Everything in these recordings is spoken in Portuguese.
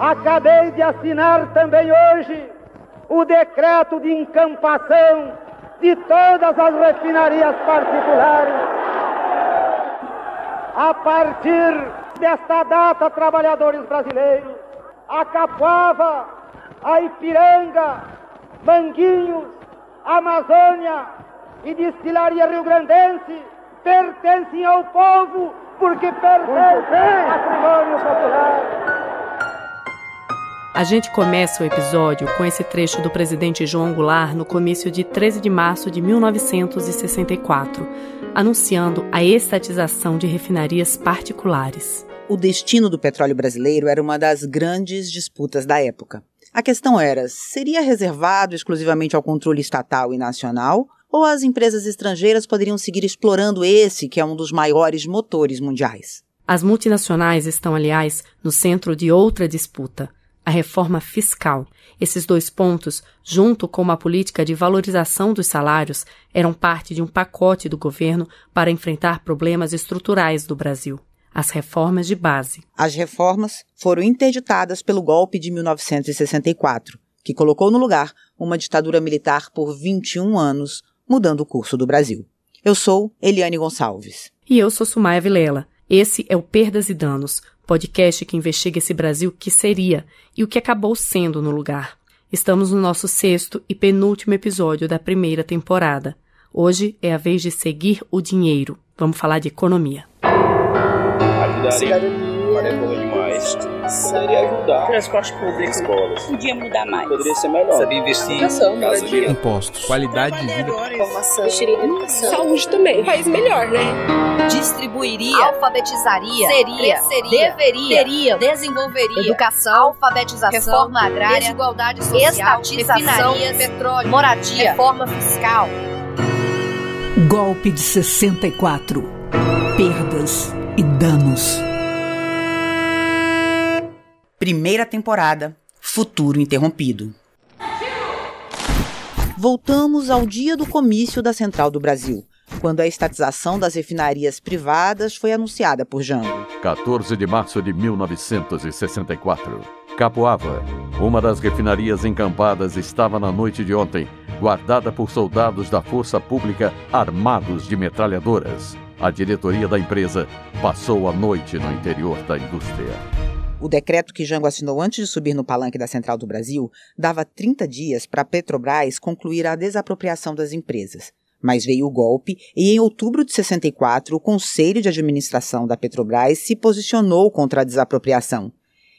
Acabei de assinar também hoje o decreto de encampação de todas as refinarias particulares. A partir desta data, trabalhadores brasileiros, a Capuava, a Ipiranga, Manguinhos, Amazônia e Destilaria Rio-Grandense pertencem ao povo porque pertencem ao patrimônio popular. A gente começa o episódio com esse trecho do presidente João Goulart no comício de 13 de março de 1964, anunciando a estatização de refinarias particulares. O destino do petróleo brasileiro era uma das grandes disputas da época. A questão era, seria reservado exclusivamente ao controle estatal e nacional, ou as empresas estrangeiras poderiam seguir explorando esse, que é um dos maiores motores mundiais? As multinacionais estão, aliás, no centro de outra disputa, a reforma fiscal. Esses dois pontos, junto com uma política de valorização dos salários, eram parte de um pacote do governo para enfrentar problemas estruturais do Brasil, as reformas de base. As reformas foram interditadas pelo golpe de 1964, que colocou no lugar uma ditadura militar por 21 anos, mudando o curso do Brasil. Eu sou Eliane Gonçalves. E eu sou Sumaia Vilela. Esse é o Perdas e Danos, podcast que investiga esse Brasil que seria e o que acabou sendo no lugar. Estamos no nosso 6º e penúltimo episódio da primeira temporada. Hoje é a vez de seguir o dinheiro. Vamos falar de economia. Ajudaria demais. Poderia ajudar. Transporte público. Escolas. Podia mudar mais. Poderia ser melhor. Sabia investir. Educação. Impostos. Qualidade de vida. Formação. Educação. Saúde também. Um país melhor, né? Distribuiria, alfabetizaria, seria, cresceria, deveria, teria, desenvolveria, educação, alfabetização, reforma agrária, desigualdade social, estatização, petróleo, moradia, reforma fiscal. Golpe de 64. Perdas e danos. Primeira temporada, futuro interrompido. Voltamos ao dia do comício da Central do Brasil, quando a estatização das refinarias privadas foi anunciada por Jango. 14 de março de 1964. Capuava, uma das refinarias encampadas, estava na noite de ontem guardada por soldados da Força Pública armados de metralhadoras. A diretoria da empresa passou a noite no interior da indústria. O decreto que Jango assinou antes de subir no palanque da Central do Brasil dava 30 dias para a Petrobras concluir a desapropriação das empresas. Mas veio o golpe e, em outubro de 64, o Conselho de Administração da Petrobras se posicionou contra a desapropriação.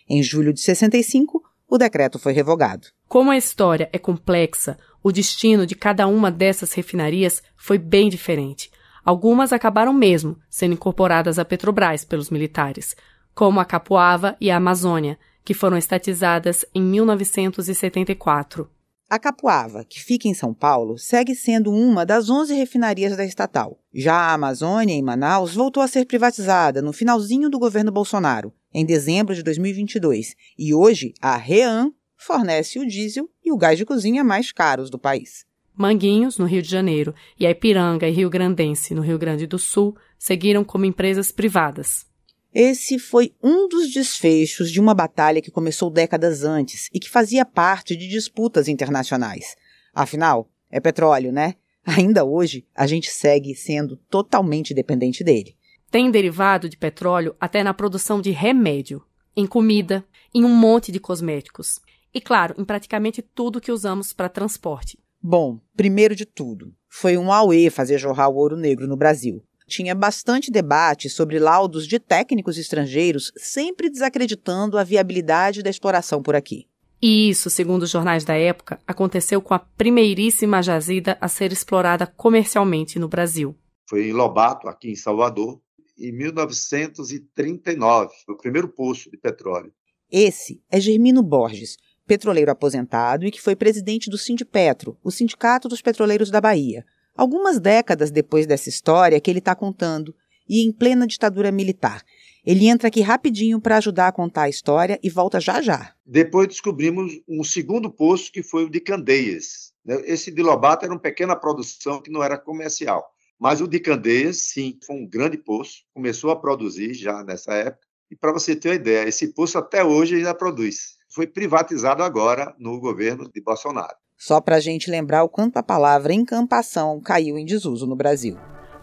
Em julho de 65, o decreto foi revogado. Como a história é complexa, o destino de cada uma dessas refinarias foi bem diferente. Algumas acabaram mesmo sendo incorporadas à Petrobras pelos militares, como a Capuava e a Amazônia, que foram estatizadas em 1974. A Capuava, que fica em São Paulo, segue sendo uma das 11 refinarias da estatal. Já a Amazônia, em Manaus, voltou a ser privatizada no finalzinho do governo Bolsonaro, em dezembro de 2022. E hoje, a REAM fornece o diesel e o gás de cozinha mais caros do país. Manguinhos, no Rio de Janeiro, e a Ipiranga e Rio Grandense, no Rio Grande do Sul, seguiram como empresas privadas. Esse foi um dos desfechos de uma batalha que começou décadas antes e que fazia parte de disputas internacionais. Afinal, é petróleo, né? Ainda hoje, a gente segue sendo totalmente dependente dele. Tem derivado de petróleo até na produção de remédio, em comida, em um monte de cosméticos. E claro, em praticamente tudo que usamos para transporte. Bom, primeiro de tudo, foi um auê fazer jorrar o ouro negro no Brasil. Tinha bastante debate sobre laudos de técnicos estrangeiros sempre desacreditando a viabilidade da exploração por aqui. E isso, segundo os jornais da época, aconteceu com a primeiríssima jazida a ser explorada comercialmente no Brasil. Foi em Lobato, aqui em Salvador, em 1939, o primeiro poço de petróleo. Esse é Germino Borges, petroleiro aposentado e que foi presidente do Sindipetro, o Sindicato dos Petroleiros da Bahia. Algumas décadas depois dessa história que ele está contando, e em plena ditadura militar. Ele entra aqui rapidinho para ajudar a contar a história e volta já já. Depois descobrimos um segundo poço que foi o de Candeias. Esse de Lobato era uma pequena produção que não era comercial. Mas o de Candeias, sim, foi um grande poço. Começou a produzir já nessa época. E para você ter uma ideia, esse poço até hoje ainda produz. Foi privatizado agora no governo de Bolsonaro. Só para a gente lembrar o quanto a palavra encampação caiu em desuso no Brasil.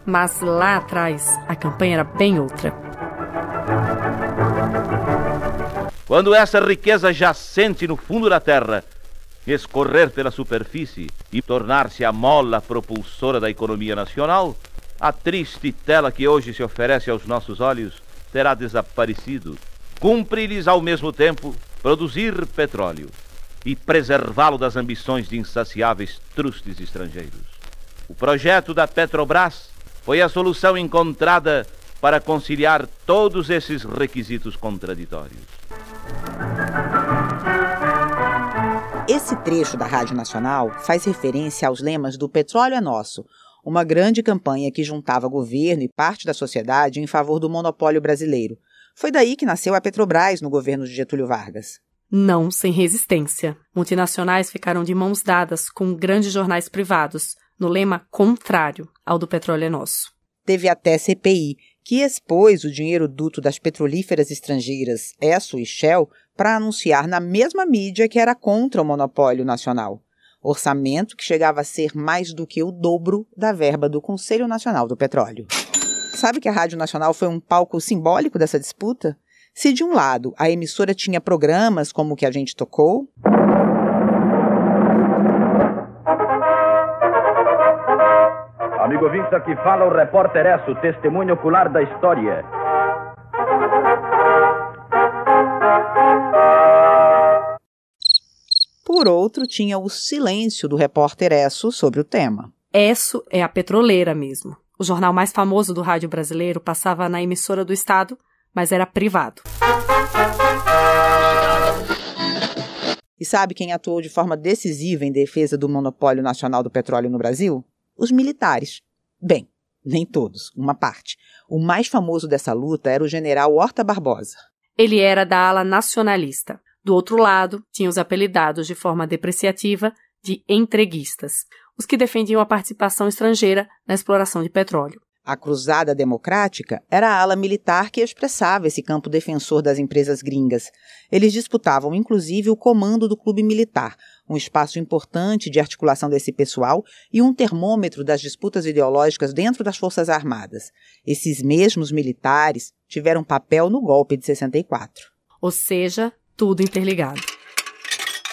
Mas lá atrás, a campanha era bem outra. Quando essa riqueza jacente no fundo da terra escorrer pela superfície e tornar-se a mola propulsora da economia nacional, a triste tela que hoje se oferece aos nossos olhos terá desaparecido. Cumpre-lhes ao mesmo tempo produzir petróleo e preservá-lo das ambições de insaciáveis trustes estrangeiros. O projeto da Petrobras foi a solução encontrada para conciliar todos esses requisitos contraditórios. Esse trecho da Rádio Nacional faz referência aos lemas do Petróleo é Nosso, uma grande campanha que juntava governo e parte da sociedade em favor do monopólio brasileiro. Foi daí que nasceu a Petrobras no governo de Getúlio Vargas. Não sem resistência. Multinacionais ficaram de mãos dadas com grandes jornais privados, no lema contrário ao do Petróleo é Nosso. Teve até CPI, que expôs o dinheiro duto das petrolíferas estrangeiras Esso e Shell para anunciar na mesma mídia que era contra o monopólio nacional. Orçamento que chegava a ser mais do que o dobro da verba do Conselho Nacional do Petróleo. Sabe que a Rádio Nacional foi um palco simbólico dessa disputa? Se de um lado a emissora tinha programas como o que a gente tocou, amigo ouvinte, aqui fala o repórter Esso, testemunho ocular da história. Por outro, tinha o silêncio do repórter Esso sobre o tema. Esso é a petroleira mesmo. O jornal mais famoso do rádio brasileiro passava na emissora do Estado, mas era privado. E sabe quem atuou de forma decisiva em defesa do monopólio nacional do petróleo no Brasil? Os militares. Bem, nem todos, uma parte. O mais famoso dessa luta era o general Horta Barbosa. Ele era da ala nacionalista. Do outro lado, tinha os apelidados de forma depreciativa de entreguistas, os que defendiam a participação estrangeira na exploração de petróleo. A Cruzada Democrática era a ala militar que expressava esse campo defensor das empresas gringas. Eles disputavam, inclusive, o comando do clube militar, um espaço importante de articulação desse pessoal e um termômetro das disputas ideológicas dentro das Forças Armadas. Esses mesmos militares tiveram papel no golpe de 64. Ou seja, tudo interligado.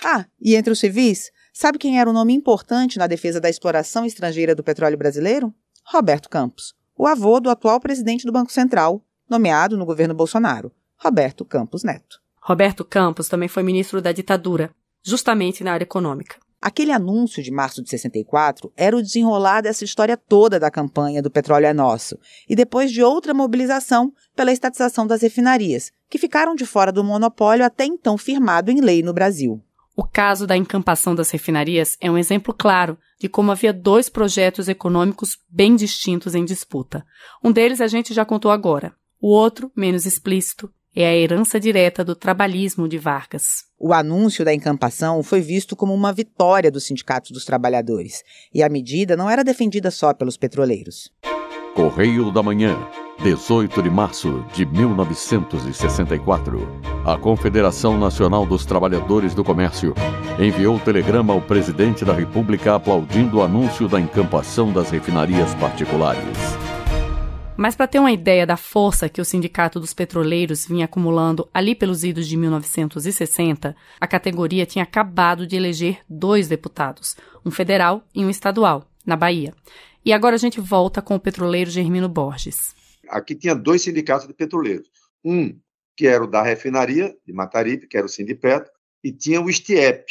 Ah, e entre os civis, sabe quem era um nome importante na defesa da exploração estrangeira do petróleo brasileiro? Roberto Campos, o avô do atual presidente do Banco Central, nomeado no governo Bolsonaro, Roberto Campos Neto. Roberto Campos também foi ministro da ditadura, justamente na área econômica. Aquele anúncio de março de 64 era o desenrolar dessa história toda da campanha do Petróleo é Nosso e depois de outra mobilização pela estatização das refinarias, que ficaram de fora do monopólio até então firmado em lei no Brasil. O caso da encampação das refinarias é um exemplo claro de como havia dois projetos econômicos bem distintos em disputa. Um deles a gente já contou agora, o outro, menos explícito, é a herança direta do trabalhismo de Vargas. O anúncio da encampação foi visto como uma vitória dos sindicatos dos trabalhadores. E a medida não era defendida só pelos petroleiros. Correio da Manhã, 18 de março de 1964. A Confederação Nacional dos Trabalhadores do Comércio enviou telegrama ao presidente da República aplaudindo o anúncio da encampação das refinarias particulares. Mas para ter uma ideia da força que o Sindicato dos Petroleiros vinha acumulando ali pelos idos de 1960, a categoria tinha acabado de eleger dois deputados, um federal e um estadual, na Bahia. E agora a gente volta com o petroleiro Germino Borges. Aqui tinha dois sindicatos de petroleiros. Um que era o da refinaria de Mataripe, que era o Sindipetro, e tinha o STIEP.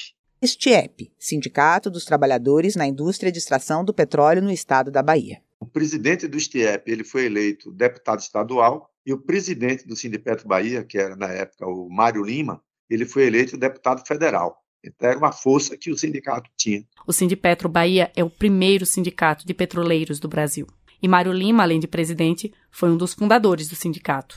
STIEP, Sindicato dos Trabalhadores na Indústria de Extração do Petróleo no Estado da Bahia. O presidente do STIEP, ele foi eleito deputado estadual, e o presidente do Sindipetro Bahia, que era na época o Mário Lima, ele foi eleito deputado federal. Então era uma força que o sindicato tinha. O Sindipetro Bahia é o primeiro sindicato de petroleiros do Brasil. E Mário Lima, além de presidente, foi um dos fundadores do sindicato.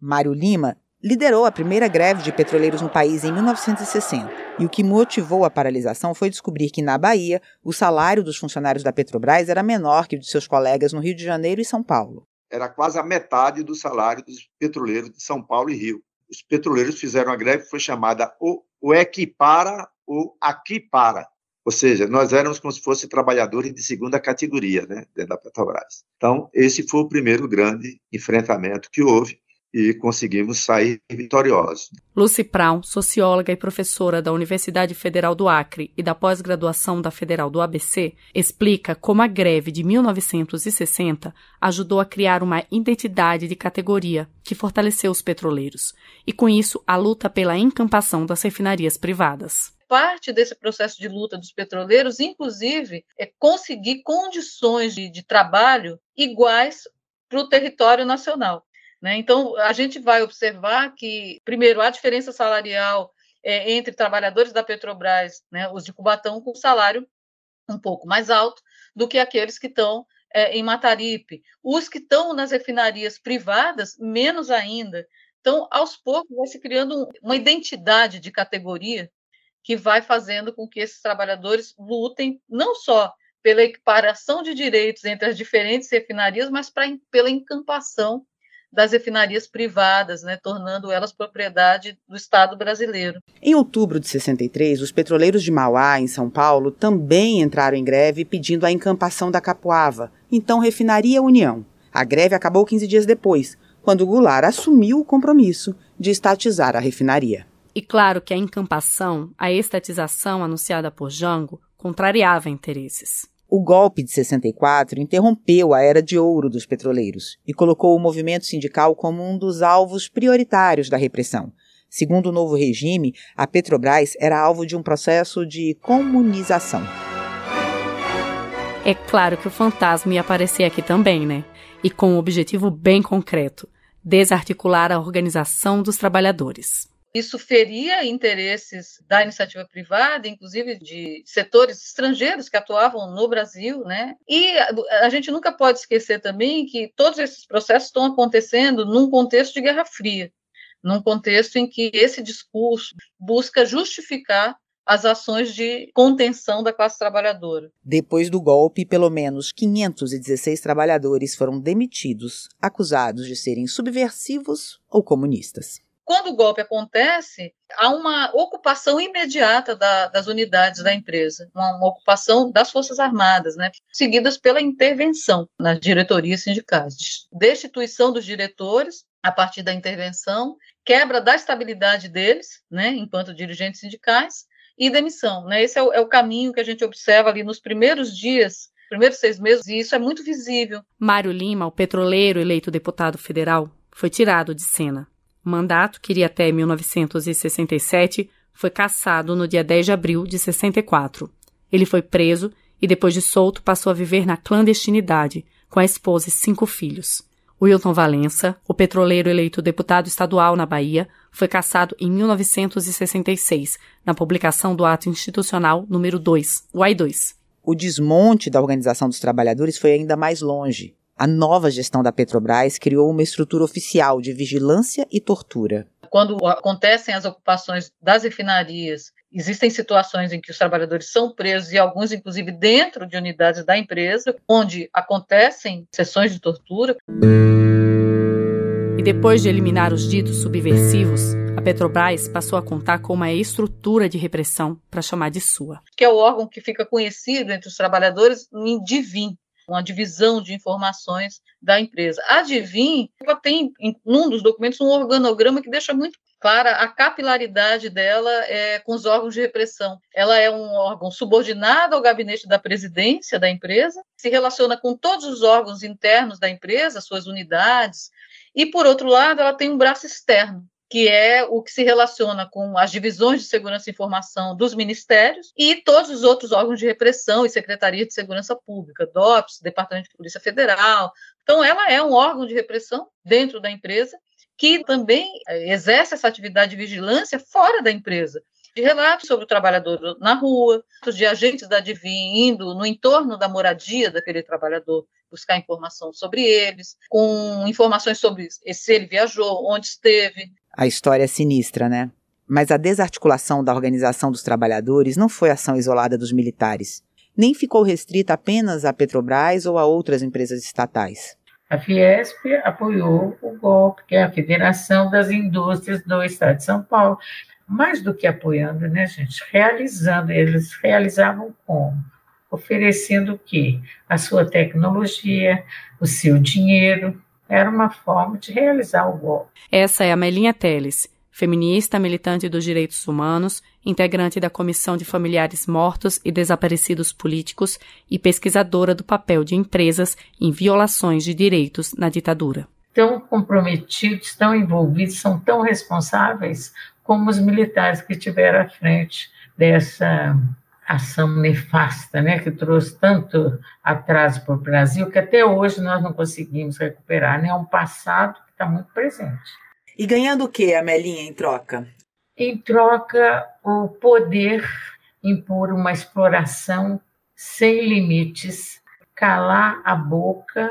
Mário Lima liderou a primeira greve de petroleiros no país em 1960. E o que motivou a paralisação foi descobrir que, na Bahia, o salário dos funcionários da Petrobras era menor que o de seus colegas no Rio de Janeiro e São Paulo. era quase a metade do salário dos petroleiros de São Paulo e Rio. Os petroleiros fizeram uma greve que foi chamada o equipara ou aqui para. Ou seja, nós éramos como se fossem trabalhadores de segunda categoria, né, dentro da Petrobras. Então, esse foi o primeiro grande enfrentamento que houve e conseguimos sair vitoriosos. Luci Pral, socióloga e professora da Universidade Federal do Acre e da pós-graduação da Federal do ABC, explica como a greve de 1960 ajudou a criar uma identidade de categoria que fortaleceu os petroleiros e, com isso, a luta pela encampação das refinarias privadas. Parte desse processo de luta dos petroleiros, inclusive, é conseguir condições de trabalho iguais para o território nacional, né? Então, a gente vai observar que, primeiro, há diferença salarial entre trabalhadores da Petrobras, né, os de Cubatão, com salário um pouco mais alto do que aqueles que estão em Mataripe. Os que estão nas refinarias privadas, menos ainda. Então, aos poucos, vai se criando uma identidade de categoria que vai fazendo com que esses trabalhadores lutem não só pela equiparação de direitos entre as diferentes refinarias, mas pela encampação das refinarias privadas, né, tornando elas propriedade do Estado brasileiro. Em outubro de 63, os petroleiros de Mauá, em São Paulo, também entraram em greve pedindo a encampação da Capuava, então Refinaria União. A greve acabou 15 dias depois, quando Goulart assumiu o compromisso de estatizar a refinaria. E claro que a encampação, a estatização anunciada por Jango, contrariava interesses. O golpe de 64 interrompeu a era de ouro dos petroleiros e colocou o movimento sindical como um dos alvos prioritários da repressão. Segundo o novo regime, a Petrobras era alvo de um processo de comunização. É claro que o fantasma ia aparecer aqui também, né? E com um objetivo bem concreto: desarticular a organização dos trabalhadores. Isso feria interesses da iniciativa privada, inclusive de setores estrangeiros que atuavam no Brasil, né? E a gente nunca pode esquecer também que todos esses processos estão acontecendo num contexto de Guerra Fria, num contexto em que esse discurso busca justificar as ações de contenção da classe trabalhadora. Depois do golpe, pelo menos 516 trabalhadores foram demitidos, acusados de serem subversivos ou comunistas. Quando o golpe acontece, há uma ocupação imediata das unidades da empresa, uma ocupação das Forças Armadas, né, seguidas pela intervenção nas diretorias sindicais. Destituição dos diretores a partir da intervenção, quebra da estabilidade deles, né, enquanto dirigentes sindicais, e demissão, né? Esse é o caminho que a gente observa ali nos primeiros dias, primeiros 6 meses, e isso é muito visível. Mário Lima, o petroleiro eleito deputado federal, foi tirado de cena. O mandato, que iria até 1967, foi cassado no dia 10 de abril de 64. Ele foi preso e, depois de solto, passou a viver na clandestinidade, com a esposa e 5 filhos. Wilton Valença, o petroleiro eleito deputado estadual na Bahia, foi cassado em 1966, na publicação do Ato Institucional número 2, o AI-2. O desmonte da Organização dos Trabalhadores foi ainda mais longe. A nova gestão da Petrobras criou uma estrutura oficial de vigilância e tortura. Quando acontecem as ocupações das refinarias, existem situações em que os trabalhadores são presos, e alguns, inclusive, dentro de unidades da empresa, onde acontecem sessões de tortura. E depois de eliminar os ditos subversivos, a Petrobras passou a contar com uma estrutura de repressão para chamar de sua. Que é o órgão que fica conhecido entre os trabalhadores em Divin, uma divisão de informações da empresa. A Divin, ela tem, em um dos documentos, um organograma que deixa muito clara a capilaridade dela com os órgãos de repressão. Ela é um órgão subordinado ao gabinete da presidência da empresa, se relaciona com todos os órgãos internos da empresa, suas unidades, e, por outro lado, ela tem um braço externo, que é o que se relaciona com as divisões de segurança e informação dos ministérios e todos os outros órgãos de repressão e Secretaria de Segurança Pública, DOPS, Departamento de Polícia Federal. Então, ela é um órgão de repressão dentro da empresa que também exerce essa atividade de vigilância fora da empresa, de relatos sobre o trabalhador na rua, de agentes da Divin indo no entorno da moradia daquele trabalhador, buscar informação sobre eles, com informações sobre se ele viajou, onde esteve. A história é sinistra, né? Mas a desarticulação da Organização dos Trabalhadores não foi ação isolada dos militares. Nem ficou restrita apenas à Petrobras ou a outras empresas estatais. A Fiesp apoiou o GOP, que é a Federação das Indústrias do Estado de São Paulo. Mais do que apoiando, né, gente? Realizando. Eles realizavam como? Oferecendo o quê? A sua tecnologia, o seu dinheiro. Era uma forma de realizar o golpe. Essa é a Melinha Teles, feminista, militante dos direitos humanos, integrante da Comissão de Familiares Mortos e Desaparecidos Políticos e pesquisadora do papel de empresas em violações de direitos na ditadura. Tão comprometidos, tão envolvidos, são tão responsáveis como os militares que estiveram à frente dessa ação nefasta, né, que trouxe tanto atraso para o Brasil, que até hoje nós não conseguimos recuperar, né, um passado que está muito presente. E ganhando o que, Melinha, em troca? Em troca, o poder impor uma exploração sem limites, calar a boca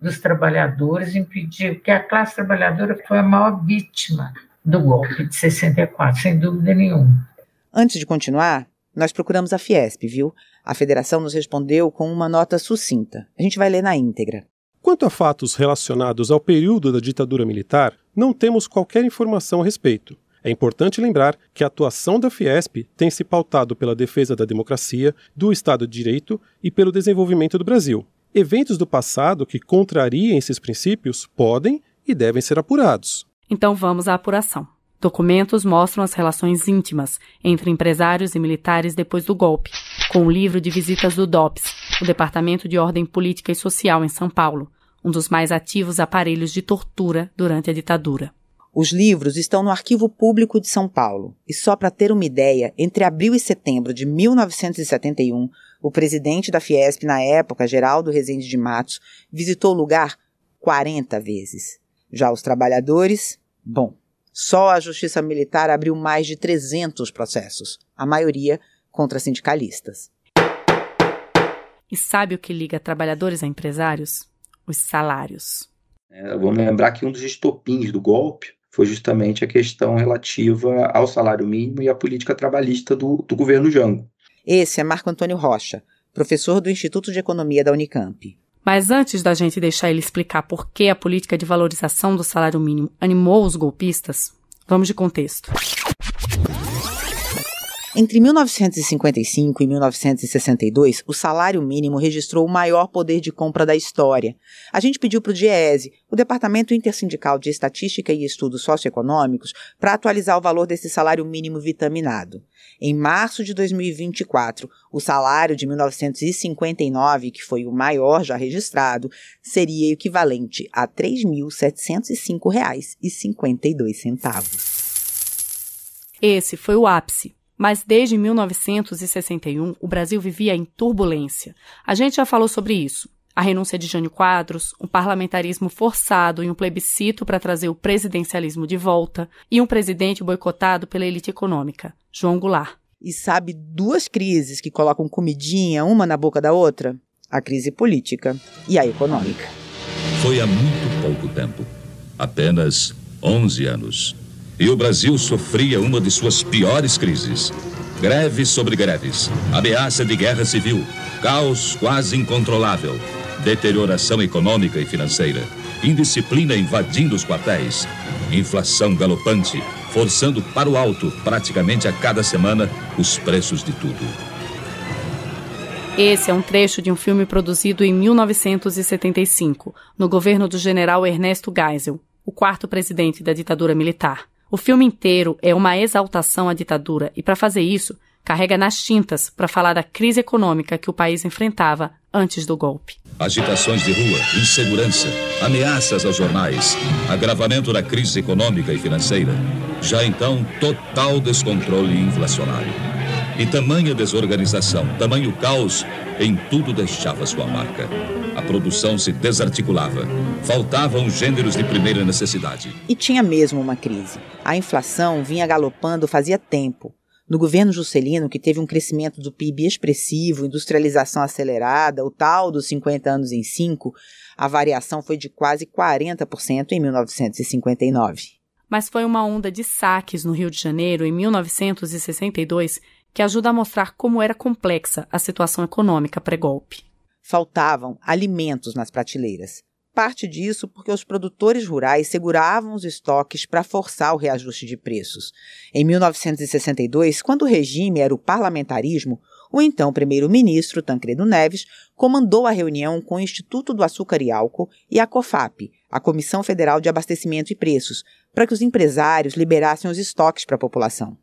dos trabalhadores, impedir, porque a classe trabalhadora foi a maior vítima do golpe de 64, sem dúvida nenhuma. Antes de continuar, nós procuramos a Fiesp, viu? A federação nos respondeu com uma nota sucinta. A gente vai ler na íntegra. Quanto a fatos relacionados ao período da ditadura militar, não temos qualquer informação a respeito. É importante lembrar que a atuação da Fiesp tem se pautado pela defesa da democracia, do Estado de Direito e pelo desenvolvimento do Brasil. Eventos do passado que contrariem esses princípios podem e devem ser apurados. Então vamos à apuração. Documentos mostram as relações íntimas entre empresários e militares depois do golpe, com o livro de visitas do DOPS, o Departamento de Ordem Política e Social em São Paulo, um dos mais ativos aparelhos de tortura durante a ditadura. Os livros estão no Arquivo Público de São Paulo. E só para ter uma ideia, entre abril e setembro de 1971, o presidente da Fiesp, na época, Geraldo Rezende de Matos, visitou o lugar 40 vezes. Já os trabalhadores, bom... Só a Justiça Militar abriu mais de 300 processos, a maioria contra sindicalistas. E sabe o que liga trabalhadores a empresários? Os salários. Vamos lembrar que um dos estopins do golpe foi justamente a questão relativa ao salário mínimo e à política trabalhista do governo Jango. Esse é Marco Antônio Rocha, professor do Instituto de Economia da Unicamp. Mas antes da gente deixar ele explicar por que a política de valorização do salário mínimo animou os golpistas, vamos de contexto. Entre 1955 e 1962, o salário mínimo registrou o maior poder de compra da história. A gente pediu para o DIEESE, o Departamento Intersindical de Estatística e Estudos Socioeconômicos, para atualizar o valor desse salário mínimo vitaminado. Em março de 2024, o salário de 1959, que foi o maior já registrado, seria equivalente a R$ 3.705,52. Esse foi o ápice. Mas desde 1961, o Brasil vivia em turbulência. A gente já falou sobre isso. A renúncia de Jânio Quadros, um parlamentarismo forçado e um plebiscito para trazer o presidencialismo de volta e um presidente boicotado pela elite econômica, João Goulart. E sabe duas crises que colocam comidinha uma na boca da outra? A crise política e a econômica. Foi há muito pouco tempo, apenas 11 anos. E o Brasil sofria uma de suas piores crises. Greves sobre greves, ameaça de guerra civil, caos quase incontrolável, deterioração econômica e financeira, indisciplina invadindo os quartéis, inflação galopante, forçando para o alto, praticamente a cada semana, os preços de tudo. Esse é um trecho de um filme produzido em 1975, no governo do general Ernesto Geisel, o quarto presidente da ditadura militar. O filme inteiro é uma exaltação à ditadura e, para fazer isso, carrega nas tintas para falar da crise econômica que o país enfrentava antes do golpe. Agitações de rua, insegurança, ameaças aos jornais, agravamento da crise econômica e financeira, já então total descontrole inflacionário. E tamanha desorganização, tamanho caos, em tudo deixava sua marca. A produção se desarticulava. Faltavam gêneros de primeira necessidade. E tinha mesmo uma crise. A inflação vinha galopando fazia tempo. No governo Juscelino, que teve um crescimento do PIB expressivo, industrialização acelerada, o tal dos 50 anos em 5, a variação foi de quase 40% em 1959. Mas foi uma onda de saques no Rio de Janeiro em 1962 que ajuda a mostrar como era complexa a situação econômica pré-golpe. Faltavam alimentos nas prateleiras. Parte disso porque os produtores rurais seguravam os estoques para forçar o reajuste de preços. Em 1962, quando o regime era o parlamentarismo, o então primeiro-ministro Tancredo Neves comandou a reunião com o Instituto do Açúcar e Álcool e a COFAP, a Comissão Federal de Abastecimento e Preços, para que os empresários liberassem os estoques para a população.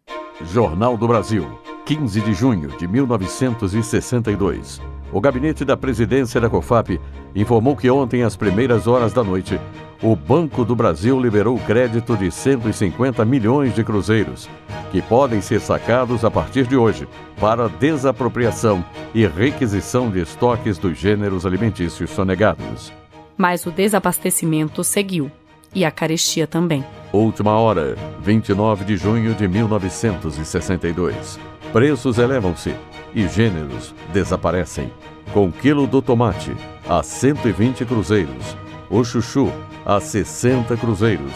Jornal do Brasil, 15 de junho de 1962. O gabinete da presidência da COFAP informou que ontem, às primeiras horas da noite, o Banco do Brasil liberou crédito de 150 milhões de cruzeiros, que podem ser sacados a partir de hoje para desapropriação e requisição de estoques dos gêneros alimentícios sonegados. Mas o desabastecimento seguiu, e a carestia também. Última hora, 29 de junho de 1962. Preços elevam-se e gêneros desaparecem. Com o quilo do tomate a 120 cruzeiros, o chuchu a 60 cruzeiros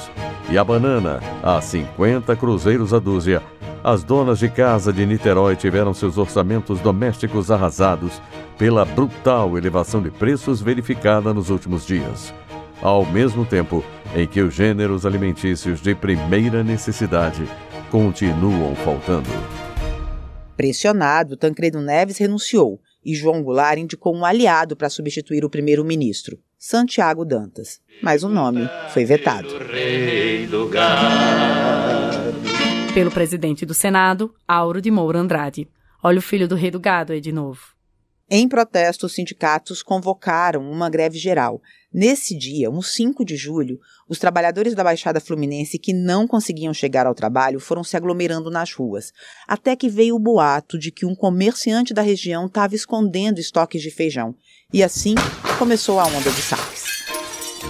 e a banana a 50 cruzeiros a dúzia, as donas de casa de Niterói tiveram seus orçamentos domésticos arrasados pela brutal elevação de preços verificada nos últimos dias. Ao mesmo tempo em que os gêneros alimentícios de primeira necessidade continuam faltando. Pressionado, Tancredo Neves renunciou e João Goulart indicou um aliado para substituir o primeiro-ministro, Santiago Dantas. Mas o nome foi vetado. Pelo presidente do Senado, Auro de Moura Andrade. Olha o filho do rei do gado aí de novo. Em protesto, os sindicatos convocaram uma greve geral. Nesse dia, no 5 de julho, os trabalhadores da Baixada Fluminense que não conseguiam chegar ao trabalho foram se aglomerando nas ruas, até que veio o boato de que um comerciante da região estava escondendo estoques de feijão. E assim começou a onda de saques.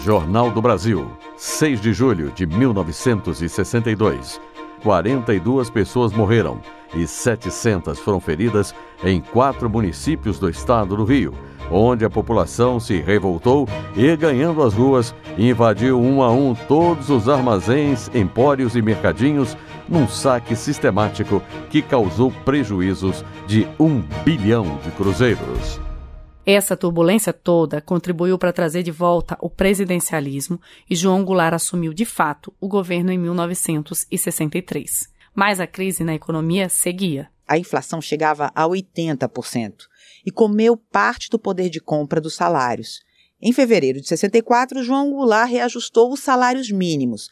Jornal do Brasil, 6 de julho de 1962. 42 pessoas morreram e 700 foram feridas em 4 municípios do estado do Rio, onde a população se revoltou e, ganhando as ruas, invadiu um a um todos os armazéns, empórios e mercadinhos num saque sistemático que causou prejuízos de 1 bilhão de cruzeiros. Essa turbulência toda contribuiu para trazer de volta o presidencialismo e João Goulart assumiu de fato o governo em 1963. Mas a crise na economia seguia. A inflação chegava a 80% e comeu parte do poder de compra dos salários. Em fevereiro de 64, João Goulart reajustou os salários mínimos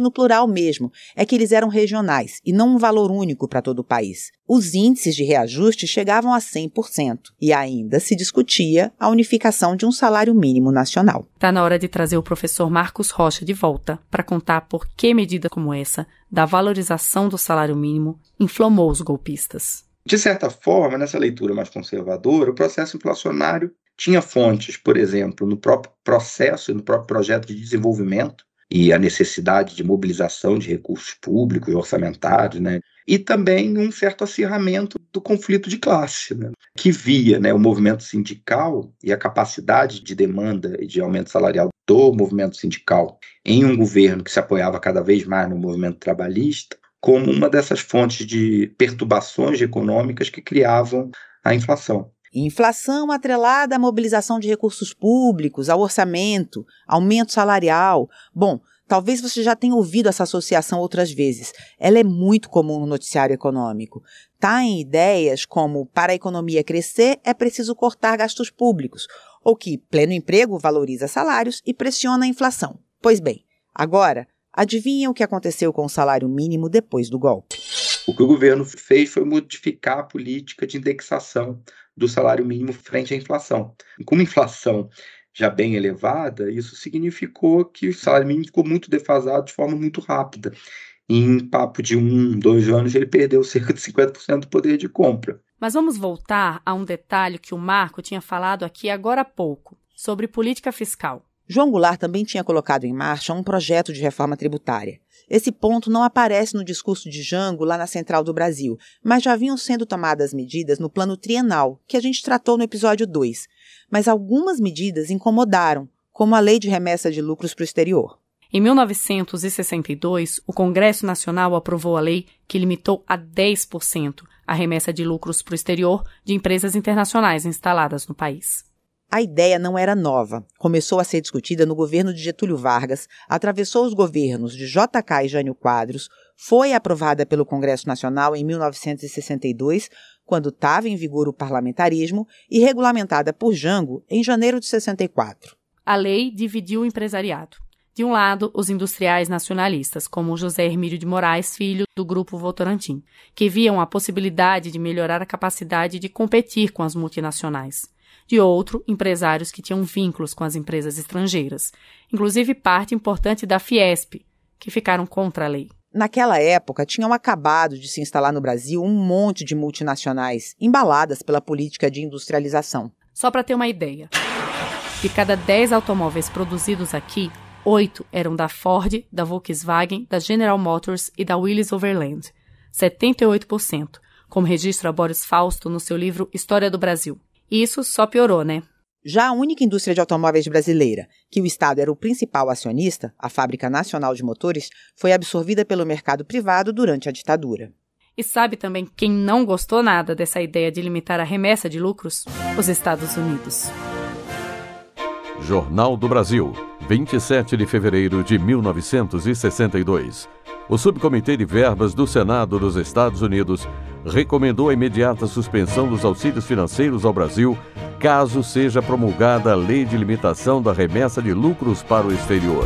no plural mesmo, é que eles eram regionais e não um valor único para todo o país. Os índices de reajuste chegavam a 100% e ainda se discutia a unificação de um salário mínimo nacional. Está na hora de trazer o professor Marcos Rocha de volta para contar por que medida como essa da valorização do salário mínimo inflamou os golpistas. De certa forma, nessa leitura mais conservadora, o processo inflacionário tinha fontes, por exemplo, no próprio processo, no próprio projeto de desenvolvimento e a necessidade de mobilização de recursos públicos, orçamentários, né? E também um certo acirramento do conflito de classe, né? Que via, né, o movimento sindical e a capacidade de demanda e de aumento salarial do movimento sindical em um governo que se apoiava cada vez mais no movimento trabalhista como uma dessas fontes de perturbações econômicas que criavam a inflação. Inflação atrelada à mobilização de recursos públicos, ao orçamento, aumento salarial. Bom, talvez você já tenha ouvido essa associação outras vezes. Ela é muito comum no noticiário econômico. Está em ideias como, para a economia crescer, é preciso cortar gastos públicos, ou que pleno emprego valoriza salários e pressiona a inflação. Pois bem, agora, adivinha o que aconteceu com o salário mínimo depois do golpe? O que o governo fez foi modificar a política de indexação do salário mínimo frente à inflação. Com uma inflação já bem elevada, isso significou que o salário mínimo ficou muito defasado de forma muito rápida. E em papo de 1, 2 anos, ele perdeu cerca de 50% do poder de compra. Mas vamos voltar a um detalhe que o Marco tinha falado aqui agora há pouco, sobre política fiscal. João Goulart também tinha colocado em marcha um projeto de reforma tributária. Esse ponto não aparece no discurso de Jango lá na Central do Brasil, mas já vinham sendo tomadas medidas no plano trienal, que a gente tratou no episódio 2. Mas algumas medidas incomodaram, como a lei de remessa de lucros para o exterior. Em 1962, o Congresso Nacional aprovou a lei que limitou a 10% a remessa de lucros para o exterior de empresas internacionais instaladas no país. A ideia não era nova. Começou a ser discutida no governo de Getúlio Vargas, atravessou os governos de JK e Jânio Quadros, foi aprovada pelo Congresso Nacional em 1962, quando estava em vigor o parlamentarismo, e regulamentada por Jango em janeiro de 64. A lei dividiu o empresariado. De um lado, os industriais nacionalistas, como José Hermílio de Moraes Filho, do Grupo Votorantim, que viam a possibilidade de melhorar a capacidade de competir com as multinacionais. De outro, empresários que tinham vínculos com as empresas estrangeiras, inclusive parte importante da Fiesp, que ficaram contra a lei. Naquela época, tinham acabado de se instalar no Brasil um monte de multinacionais, embaladas pela política de industrialização. Só para ter uma ideia, de cada 10 automóveis produzidos aqui, 8 eram da Ford, da Volkswagen, da General Motors e da Willys Overland, 78%, como registra Boris Fausto no seu livro História do Brasil. Isso só piorou, né? Já a única indústria de automóveis brasileira, que o Estado era o principal acionista, a Fábrica Nacional de Motores, foi absorvida pelo mercado privado durante a ditadura. E sabe também quem não gostou nada dessa ideia de limitar a remessa de lucros? Os Estados Unidos. Jornal do Brasil, 27 de fevereiro de 1962. O Subcomitê de Verbas do Senado dos Estados Unidos recomendou a imediata suspensão dos auxílios financeiros ao Brasil, caso seja promulgada a Lei de Limitação da Remessa de Lucros para o Exterior.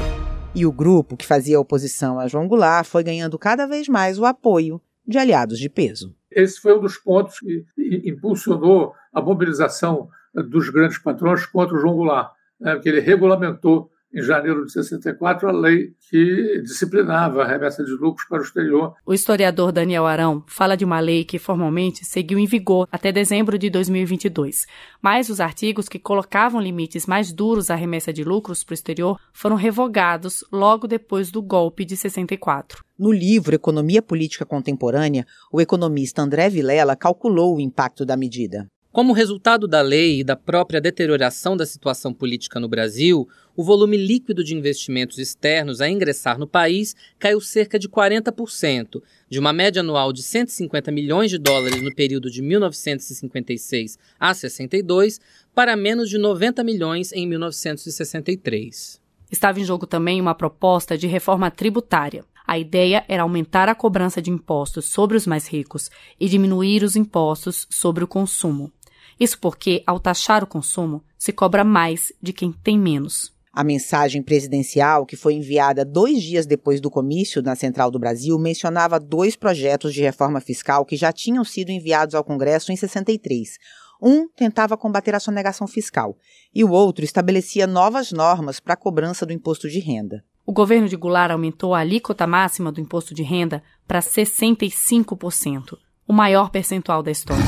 E o grupo que fazia oposição a João Goulart foi ganhando cada vez mais o apoio de aliados de peso. Esse foi um dos pontos que impulsionou a mobilização dos grandes patrões contra o João Goulart, né, porque ele regulamentou em janeiro de 64, a lei que disciplinava a remessa de lucros para o exterior. O historiador Daniel Arão fala de uma lei que formalmente seguiu em vigor até dezembro de 2022, mas os artigos que colocavam limites mais duros à remessa de lucros para o exterior foram revogados logo depois do golpe de 64. No livro Economia Política Contemporânea, o economista André Vilela calculou o impacto da medida. Como resultado da lei e da própria deterioração da situação política no Brasil, o volume líquido de investimentos externos a ingressar no país caiu cerca de 40%, de uma média anual de 150 milhões de dólares no período de 1956 a 62, para menos de 90 milhões em 1963. Estava em jogo também uma proposta de reforma tributária. A ideia era aumentar a cobrança de impostos sobre os mais ricos e diminuir os impostos sobre o consumo. Isso porque, ao taxar o consumo, se cobra mais de quem tem menos. A mensagem presidencial, que foi enviada 2 dias depois do comício na Central do Brasil, mencionava 2 projetos de reforma fiscal que já tinham sido enviados ao Congresso em 63. Um tentava combater a sonegação fiscal e o outro estabelecia novas normas para a cobrança do imposto de renda. O governo de Goulart aumentou a alíquota máxima do imposto de renda para 65%, o maior percentual da história.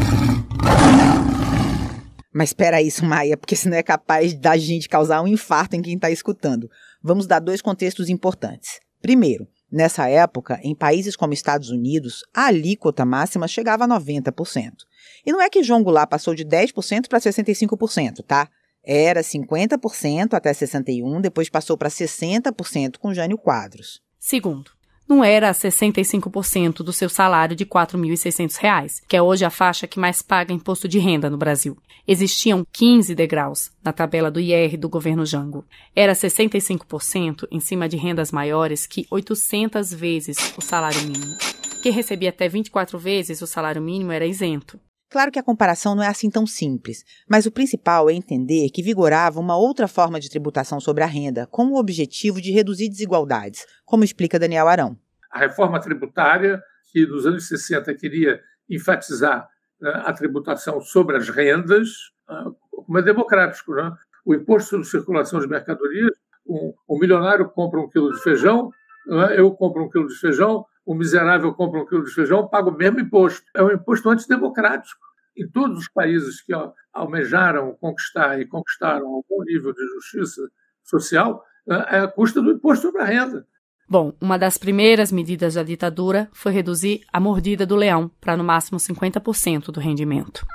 Mas espera aí, Sumaia, porque senão é capaz da gente causar um infarto em quem está escutando. Vamos dar 2 contextos importantes. Primeiro, nessa época, em países como Estados Unidos, a alíquota máxima chegava a 90%. E não é que João Goulart passou de 10% para 65%, tá? Era 50% até 61%, depois passou para 60% com Jânio Quadros. Segundo, não era 65% do seu salário de R$ 4.600, que é hoje a faixa que mais paga imposto de renda no Brasil. Existiam 15 degraus na tabela do IR do governo Jango. Era 65% em cima de rendas maiores que 800 vezes o salário mínimo. Quem recebia até 24 vezes o salário mínimo era isento. Claro que a comparação não é assim tão simples, mas o principal é entender que vigorava uma outra forma de tributação sobre a renda, com o objetivo de reduzir desigualdades, como explica Daniel Arão. A reforma tributária, que nos anos 60 queria enfatizar a tributação sobre as rendas, como é democrático, né? O imposto sobre circulação de mercadorias, um milionário compra 1 quilo de feijão, eu compro 1 quilo de feijão, o miserável compra 1 quilo de feijão, paga o mesmo imposto. É um imposto antidemocrático. Em todos os países que almejaram conquistar e conquistaram algum nível de justiça social, é a custa do imposto sobre a renda. Bom, uma das primeiras medidas da ditadura foi reduzir a mordida do leão para no máximo 50% do rendimento.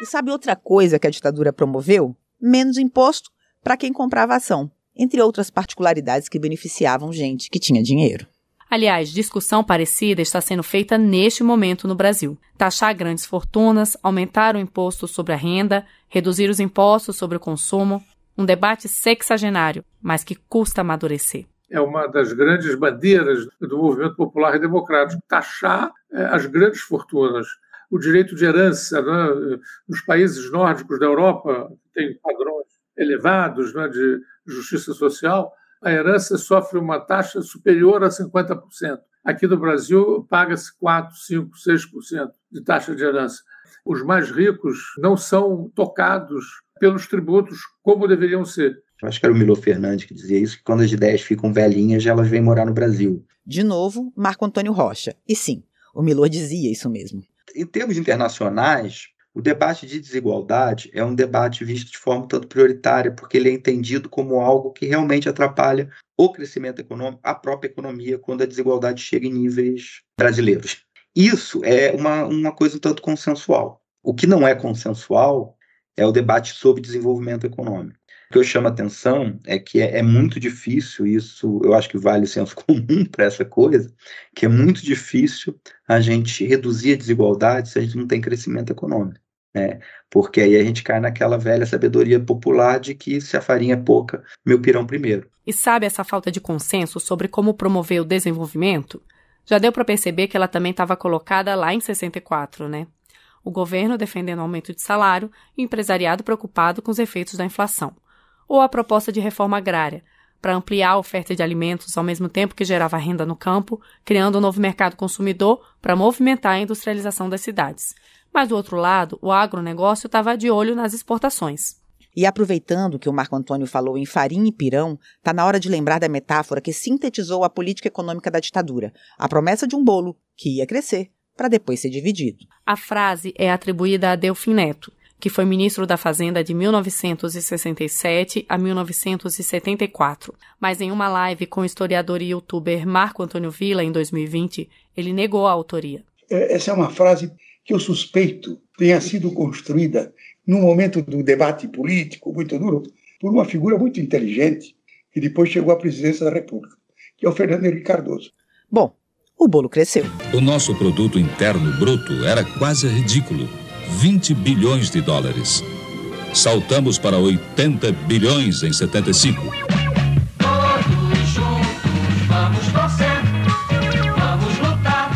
E sabe outra coisa que a ditadura promoveu? Menos imposto para quem comprava ação, entre outras particularidades que beneficiavam gente que tinha dinheiro. Aliás, discussão parecida está sendo feita neste momento no Brasil. Taxar grandes fortunas, aumentar o imposto sobre a renda, reduzir os impostos sobre o consumo. Um debate sexagenário, mas que custa amadurecer. É uma das grandes bandeiras do movimento popular e democrático, taxar as grandes fortunas. O direito de herança, né? Nos países nórdicos da Europa, tem padrões elevados, né, de justiça social, a herança sofre uma taxa superior a 50%. Aqui no Brasil, paga-se 4%, 5%, 6% de taxa de herança. Os mais ricos não são tocados pelos tributos como deveriam ser. Acho que era o Milo Fernandes que dizia isso, que quando as ideias ficam velhinhas, elas vêm morar no Brasil. De novo, Marco Antônio Rocha. E sim, o Milo dizia isso mesmo. Em termos internacionais, o debate de desigualdade é um debate visto de forma tanto prioritária, porque ele é entendido como algo que realmente atrapalha o crescimento econômico, a própria economia, quando a desigualdade chega em níveis brasileiros. Isso é uma coisa um tanto consensual. O que não é consensual é o debate sobre desenvolvimento econômico. O que eu chamo a atenção é que é muito difícil, isso eu acho que vale o senso comum para essa coisa, que é muito difícil a gente reduzir a desigualdade se a gente não tem crescimento econômico, né? Porque aí a gente cai naquela velha sabedoria popular de que se a farinha é pouca, meu pirão primeiro. E sabe essa falta de consenso sobre como promover o desenvolvimento? Já deu para perceber que ela também estava colocada lá em 64, né? O governo defendendo aumento de salário e o empresariado preocupado com os efeitos da inflação. Ou a proposta de reforma agrária, para ampliar a oferta de alimentos ao mesmo tempo que gerava renda no campo, criando um novo mercado consumidor para movimentar a industrialização das cidades. Mas, do outro lado, o agronegócio estava de olho nas exportações. E aproveitando que o Marco Antônio falou em farinha e pirão, está na hora de lembrar da metáfora que sintetizou a política econômica da ditadura, a promessa de um bolo que ia crescer para depois ser dividido. A frase é atribuída a Delfim Neto, que foi ministro da Fazenda de 1967 a 1974. Mas em uma live com o historiador e youtuber Marco Antônio Villa, em 2020, ele negou a autoria. Essa é uma frase que eu suspeito tenha sido construída num momento do debate político muito duro por uma figura muito inteligente que depois chegou à presidência da República, que é o Fernando Henrique Cardoso. Bom, o bolo cresceu. O nosso produto interno bruto era quase ridículo. 20 bilhões de dólares. Saltamos para 80 bilhões em 75. Todos juntos vamos torcer, vamos lutar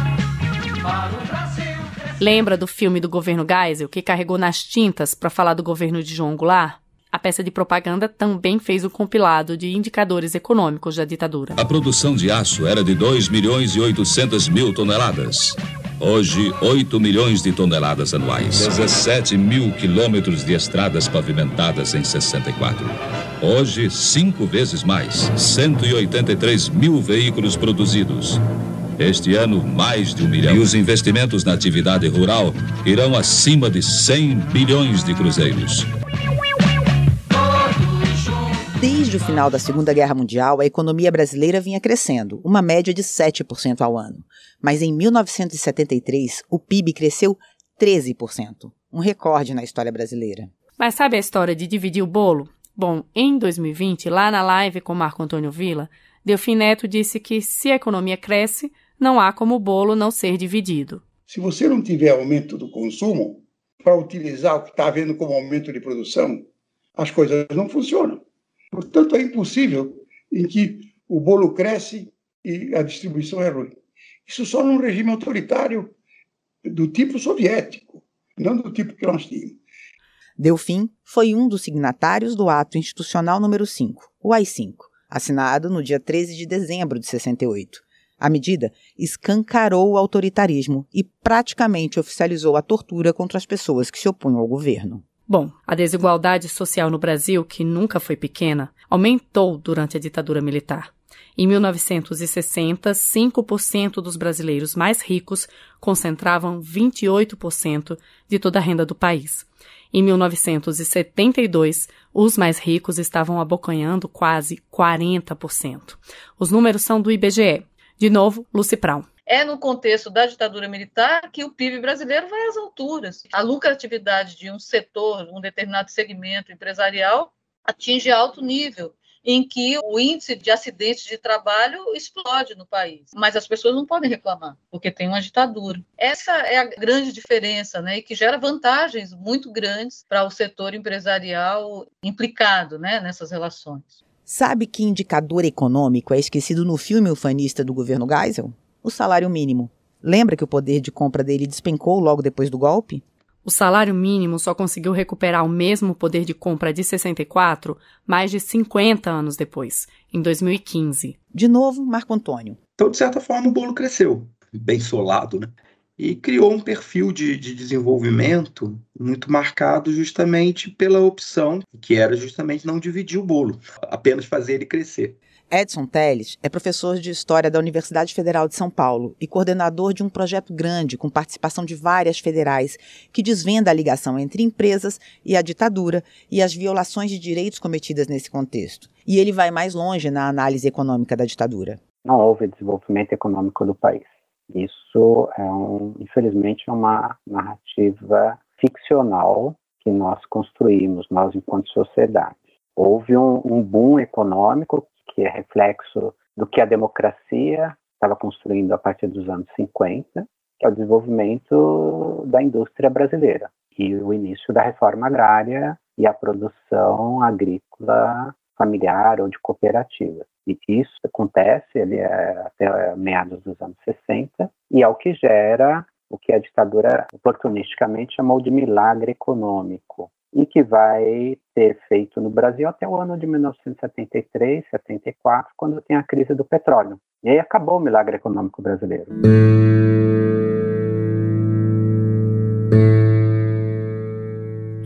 para o Brasil crescer. Lembra do filme do governo Geisel, que carregou nas tintas para falar do governo de João Goulart? A peça de propaganda também fez o compilado de indicadores econômicos da ditadura. A produção de aço era de 2 milhões e 800 mil toneladas. Hoje, 8 milhões de toneladas anuais. 17 mil quilômetros de estradas pavimentadas em 64. Hoje, 5 vezes mais. 183 mil veículos produzidos. Este ano, mais de 1 milhão. E os investimentos na atividade rural irão acima de 100 bilhões de cruzeiros. Desde o final da Segunda Guerra Mundial, a economia brasileira vinha crescendo, uma média de 7% ao ano. Mas em 1973, o PIB cresceu 13%, um recorde na história brasileira. Mas sabe a história de dividir o bolo? Bom, em 2020, lá na live com Marco Antônio Villa, Delfim Neto disse que se a economia cresce, não há como o bolo não ser dividido. Se você não tiver aumento do consumo, para utilizar o que está havendo como aumento de produção, as coisas não funcionam. Portanto, é impossível em que o bolo cresce e a distribuição é ruim. Isso só num regime autoritário do tipo soviético, não do tipo que nós tínhamos. Delfim foi um dos signatários do ato institucional número 5, o AI-5, assinado no dia 13 de dezembro de 68. A medida escancarou o autoritarismo e praticamente oficializou a tortura contra as pessoas que se opunham ao governo. Bom, a desigualdade social no Brasil, que nunca foi pequena, aumentou durante a ditadura militar. Em 1960, 5% dos brasileiros mais ricos concentravam 28% de toda a renda do país. Em 1972, os mais ricos estavam abocanhando quase 40%. Os números são do IBGE. De novo, Luci Pral. É no contexto da ditadura militar que o PIB brasileiro vai às alturas. A lucratividade de um setor, um determinado segmento empresarial, atinge alto nível. em que o índice de acidentes de trabalho explode no país. Mas as pessoas não podem reclamar, porque tem uma ditadura. Essa é a grande diferença, né, e que gera vantagens muito grandes para o setor empresarial implicado, né, nessas relações. Sabe que indicador econômico é esquecido no filme ufanista do governo Geisel? O salário mínimo. Lembra que o poder de compra dele despencou logo depois do golpe? O salário mínimo só conseguiu recuperar o mesmo poder de compra de 64 mais de 50 anos depois, em 2015. De novo, Marco Antônio. Então, de certa forma, o bolo cresceu, bem solado, né? E criou um perfil de desenvolvimento muito marcado justamente pela opção, que era justamente não dividir o bolo, apenas fazer ele crescer. Edson Teles é professor de História da Universidade Federal de São Paulo e coordenador de um projeto grande com participação de várias federais que desvenda a ligação entre empresas e a ditadura e as violações de direitos cometidas nesse contexto. E ele vai mais longe na análise econômica da ditadura. Não houve desenvolvimento econômico do país. Isso é, infelizmente, uma narrativa ficcional que nós construímos, nós enquanto sociedade. Houve um boom econômico que é reflexo do que a democracia estava construindo a partir dos anos 50, que é o desenvolvimento da indústria brasileira e o início da reforma agrária e a produção agrícola familiar ou de cooperativa. E isso acontece até meados dos anos 60 e é o que gera o que a ditadura oportunisticamente chamou de milagre econômico e que vai ter feito no Brasil até o ano de 1973, 74, quando tem a crise do petróleo. E aí acabou o milagre econômico brasileiro.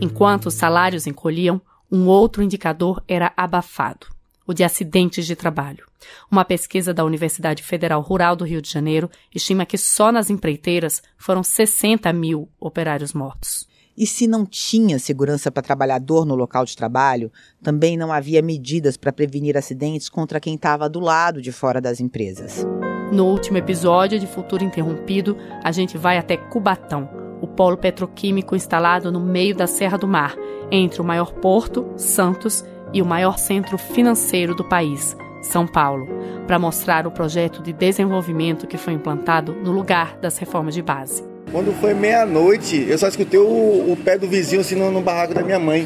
Enquanto os salários encolhiam, um outro indicador era abafado. O de acidentes de trabalho. Uma pesquisa da Universidade Federal Rural do Rio de Janeiro estima que só nas empreiteiras foram 60 mil operários mortos. E se não tinha segurança para trabalhador no local de trabalho, também não havia medidas para prevenir acidentes contra quem estava do lado de fora das empresas. No último episódio de Futuro Interrompido, a gente vai até Cubatão, o polo petroquímico instalado no meio da Serra do Mar, entre o maior porto, Santos, e o maior centro financeiro do país, São Paulo, para mostrar o projeto de desenvolvimento que foi implantado no lugar das reformas de base. Quando foi meia-noite, eu só escutei o pé do vizinho assim, no barraco da minha mãe.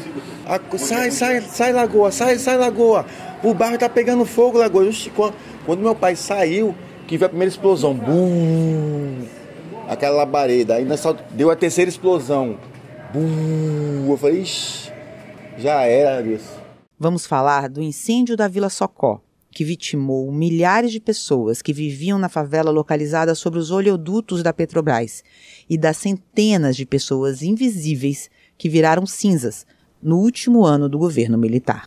Sai, Lagoa, sai, Lagoa. O barro tá pegando fogo, Lagoa. Quando meu pai saiu, que veio a primeira explosão. Bum! Aquela labareda. Aí só deu a terceira explosão. Bum! Eu falei, ixi, já era isso. Vamos falar do incêndio da Vila Socó, que vitimou milhares de pessoas que viviam na favela localizada sobre os oleodutos da Petrobras e das centenas de pessoas invisíveis que viraram cinzas no último ano do governo militar.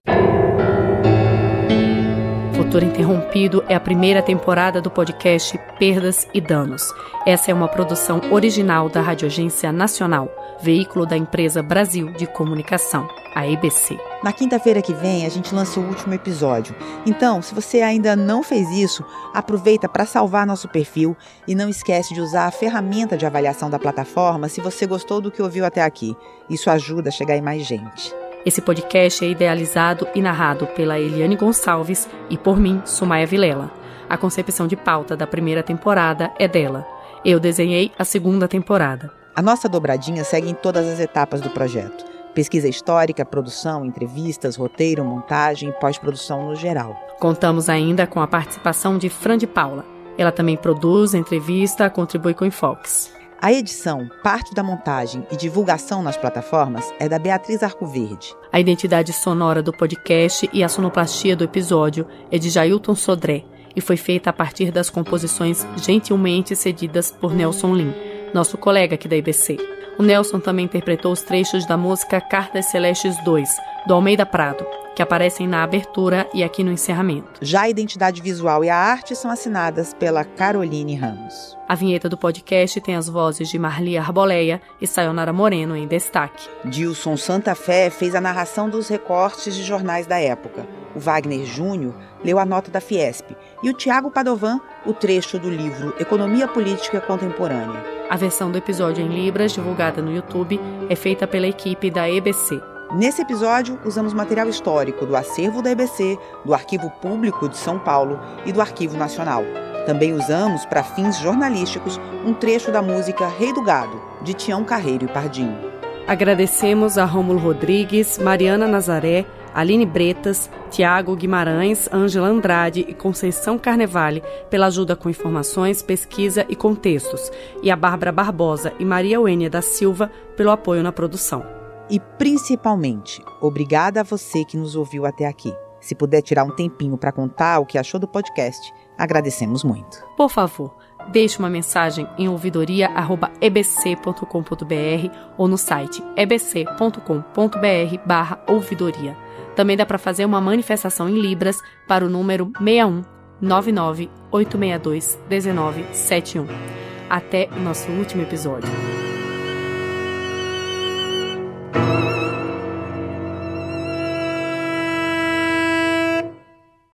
Futuro Interrompido é a primeira temporada do podcast Perdas e Danos. Essa é uma produção original da Rádio Agência Nacional, veículo da empresa Brasil de Comunicação, a EBC. Na quinta-feira que vem, a gente lança o último episódio. Então, se você ainda não fez isso, aproveita para salvar nosso perfil e não esquece de usar a ferramenta de avaliação da plataforma se você gostou do que ouviu até aqui. Isso ajuda a chegar em mais gente. Esse podcast é idealizado e narrado pela Eliane Gonçalves e por mim, Sumaia Vilela. A concepção de pauta da primeira temporada é dela. Eu desenhei a segunda temporada. A nossa dobradinha segue em todas as etapas do projeto. Pesquisa histórica, produção, entrevistas, roteiro, montagem e pós-produção no geral. Contamos ainda com a participação de Fran de Paula. Ela também produz, entrevista, contribui com enfoques. A edição, parte da montagem e divulgação nas plataformas é da Beatriz Arcoverde. A identidade sonora do podcast e a sonoplastia do episódio é de Jailton Sodré e foi feita a partir das composições gentilmente cedidas por Nelson Lim, nosso colega aqui da IBC. O Nelson também interpretou os trechos da música Cartas Celestes 2, do Almeida Prado, que aparecem na abertura e aqui no encerramento. Já a identidade visual e a arte são assinadas pela Caroline Ramos. A vinheta do podcast tem as vozes de Marli Arboleia e Sayonara Moreno em destaque. Dilson Santa Fé fez a narração dos recortes de jornais da época. O Wagner Júnior leu a nota da Fiesp e o Tiago Padovan o trecho do livro Economia Política Contemporânea. A versão do episódio em Libras, divulgada no YouTube, é feita pela equipe da EBC. Nesse episódio, usamos material histórico do acervo da ABC, do Arquivo Público de São Paulo e do Arquivo Nacional. Também usamos, para fins jornalísticos, um trecho da música Rei do Gado, de Tião Carreiro e Pardinho. Agradecemos a Rômulo Rodrigues, Mariana Nazaré, Aline Bretas, Tiago Guimarães, Ângela Andrade e Conceição Carnevale pela ajuda com informações, pesquisa e contextos, e a Bárbara Barbosa e Maria Eugênia da Silva pelo apoio na produção. E, principalmente, obrigada a você que nos ouviu até aqui. Se puder tirar um tempinho para contar o que achou do podcast, agradecemos muito. Por favor, deixe uma mensagem em ouvidoria@ebc.com.br ou no site ebc.com.br/ouvidoria. Também dá para fazer uma manifestação em libras para o número 61 99862 1971. Até o nosso último episódio.